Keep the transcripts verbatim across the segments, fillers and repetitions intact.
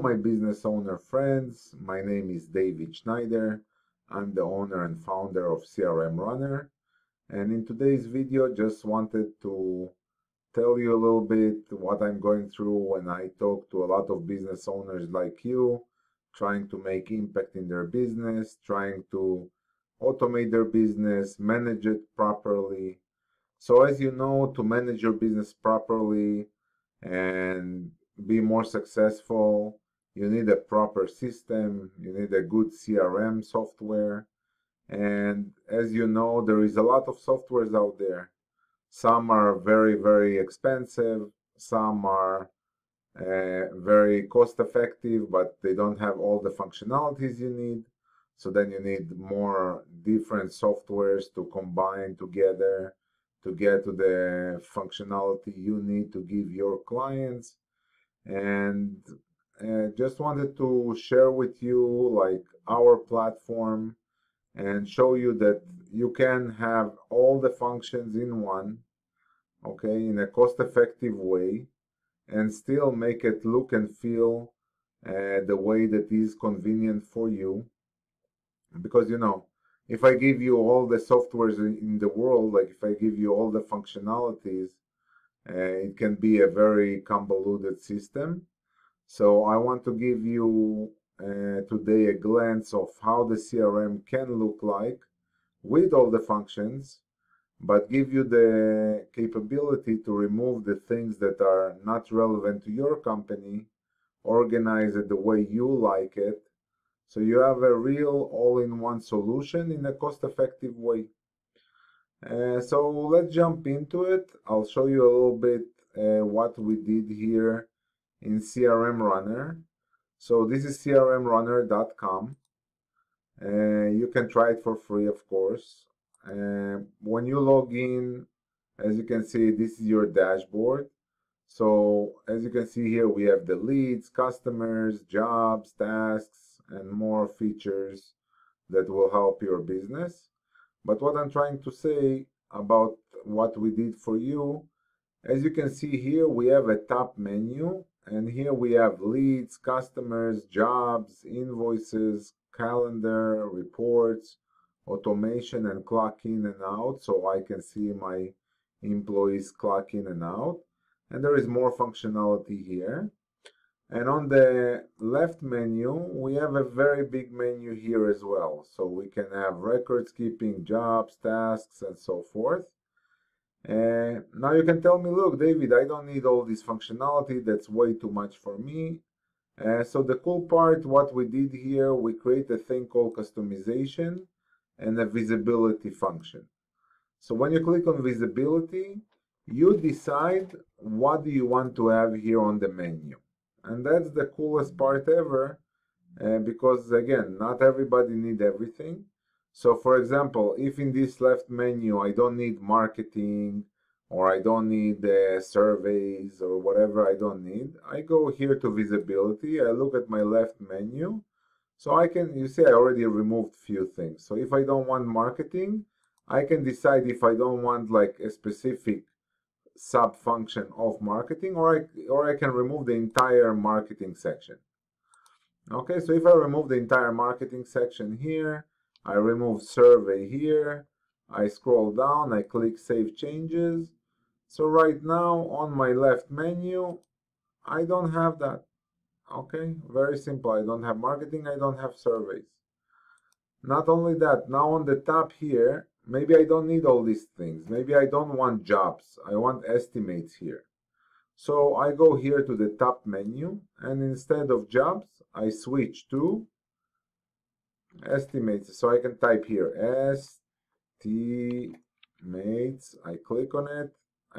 Hello, my business owner friends. My name is David Schneider. I'm the owner and founder of C R M Runner. And in today's video, just wanted to tell you a little bit what I'm going through when I talk to a lot of business owners like you, trying to make impact in their business, trying to automate their business, manage it properly. So as you know, to manage your business properly and be more successful, you need a proper system, you need a good C R M software. And as you know, there is a lot of softwares out there. Some are very, very expensive, some are uh, very cost effective, but they don't have all the functionalities you need. So then you need more different softwares to combine together to get to the functionality you need to give your clients. And uh, just wanted to share with you like our platform and show you that you can have all the functions in one, okay, in a cost-effective way, and still make it look and feel uh, the way that is convenient for you. Because, you know, if I give you all the softwares in, in the world, like if I give you all the functionalities, Uh, it can be a very convoluted system. So I want to give you uh, today a glance of how the C R M can look like with all the functions, but give you the capability to remove the things that are not relevant to your company, organize it the way you like it, so you have a real all-in-one solution in a cost-effective way. Uh, so let's jump into it. I'll show you a little bit uh, what we did here in C R M Runner. So this is C R M runner dot com. Uh, you can try it for free, of course. Uh, when you log in, as you can see, this is your dashboard. So as you can see here, we have the leads, customers, jobs, tasks, and more features that will help your business. But what I'm trying to say about what we did for you, as you can see here, we have a top menu, and here we have leads, customers, jobs, invoices, calendar, reports, automation, and clock in and out, so I can see my employees clock in and out. And there is more functionality here. And on the left menu, we have a very big menu here as well. So we can have records keeping, jobs, tasks, and so forth. And now you can tell me, look, David, I don't need all this functionality. That's way too much for me. Uh, so the cool part, what we did here, we create a thing called customization and a visibility function. So when you click on visibility, you decide what do you want to have here on the menu. And that's the coolest part ever, uh, because again, not everybody needs everything. So for example, if in this left menu I don't need marketing, or I don't need uh, surveys, or whatever I don't need, I go here to visibility, I look at my left menu, so I can, you see I already removed few things. So if I don't want marketing, I can decide if I don't want like a specific sub-function of marketing, or I, or I can remove the entire marketing section. Okay, so if I remove the entire marketing section here, I remove survey here, I scroll down, I click Save Changes. So right now, on my left menu, I don't have that. Okay, very simple. I don't have marketing, I don't have surveys. Not only that, now on the top here, maybe I don't need all these things. Maybe I don't want jobs. I want estimates here. So I go here to the top menu, and instead of jobs, I switch to estimates. So I can type here estimates. I click on it.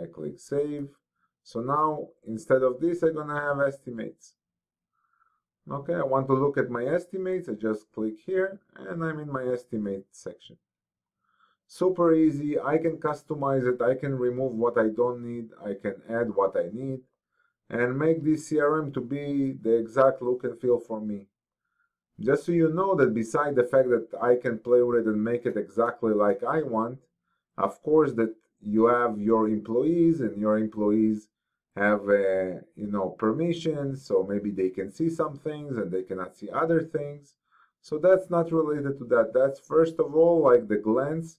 I click save. So now, instead of this, I'm gonna have estimates. Okay, I want to look at my estimates. I just click here, and I'm in my estimate section. Super easy. I can customize it. I can remove what I don't need. I can add what I need and make this C R M to be the exact look and feel for me. Just so you know that beside the fact that I can play with it and make it exactly like I want, of course that you have your employees, and your employees have uh, you know, permissions, so maybe they can see some things and they cannot see other things. So that's not related to that. That's first of all like the glance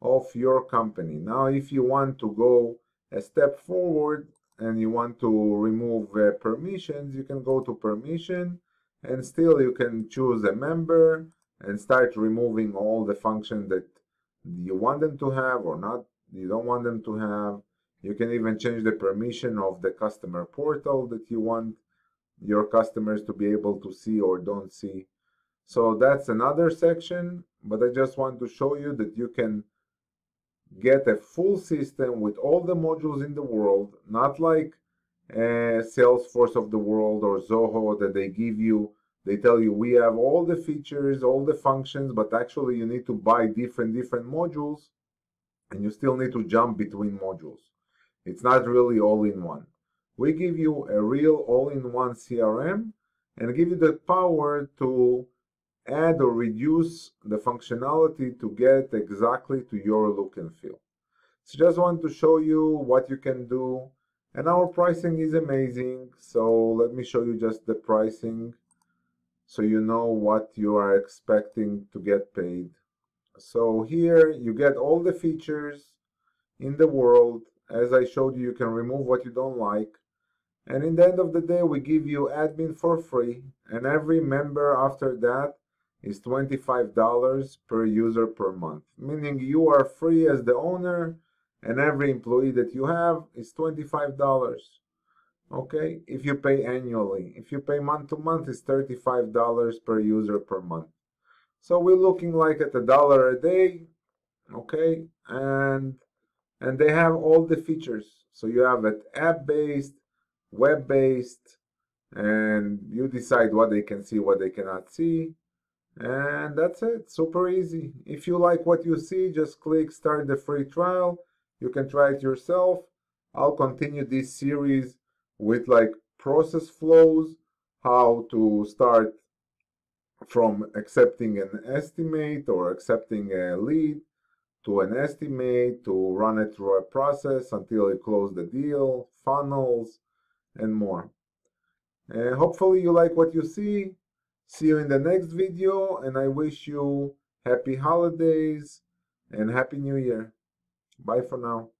of your company. Now if you want to go a step forward and you want to remove uh, permissions, you can go to permission and still you can choose a member and start removing all the functions that you want them to have or not, you don't want them to have. You can even change the permission of the customer portal that you want your customers to be able to see or don't see. So that's another section, but I just want to show you that you can get a full system with all the modules in the world, not like uh, Salesforce of the world or Zoho that they give you, they tell you we have all the features, all the functions, but actually you need to buy different different modules and you still need to jump between modules. It's not really all-in-one. We give you a real all-in-one C R M and give you the power to add or reduce the functionality to get exactly to your look and feel. So just want to show you what you can do, and our pricing is amazing. So let me show you just the pricing so you know what you are expecting to get paid. So here you get all the features in the world. As I showed you, you can remove what you don't like. And in the end of the day, we give you admin for free, and every member after that is twenty-five dollars per user per month, meaning you are free as the owner and every employee that you have is twenty-five dollars. Okay, if you pay annually. If you pay month to month, it's thirty-five dollars per user per month. So we're looking like at a dollar a day, okay, and and they have all the features. So you have it app-based, web-based, and you decide what they can see, what they cannot see, and that's it. Super easy. If you like what you see, just click start the free trial. You can try it yourself. I'll continue this series with like process flows, how to start from accepting an estimate or accepting a lead to an estimate, to run it through a process until you close the deal, funnels, and more. And hopefully you like what you see. See you in the next video, and I wish you happy holidays and happy new year. Bye for now.